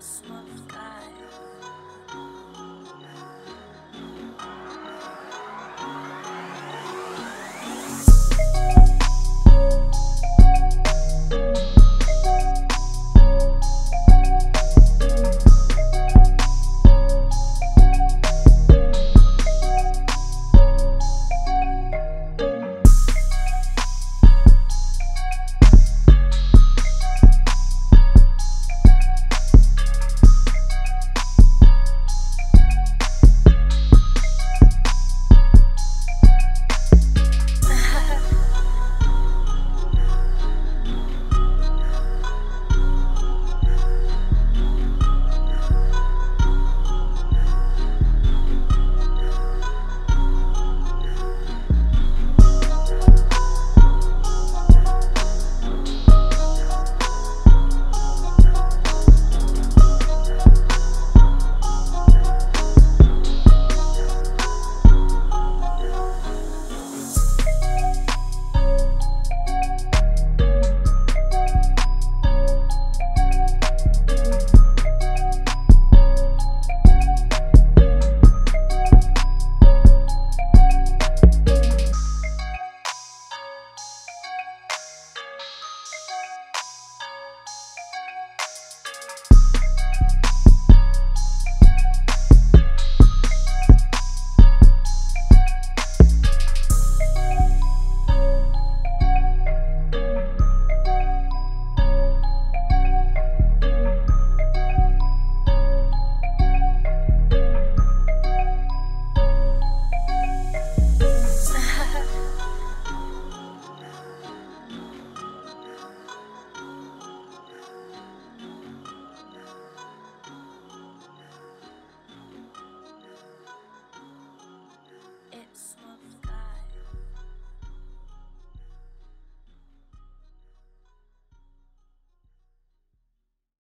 smile.